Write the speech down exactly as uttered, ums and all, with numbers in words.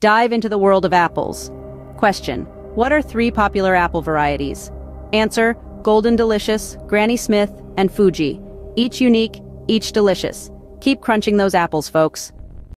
Dive into the world of apples. Question: what are three popular apple varieties? Answer: Golden Delicious, Granny Smith, and Fuji. Each unique, each delicious. Keep crunching those apples, folks.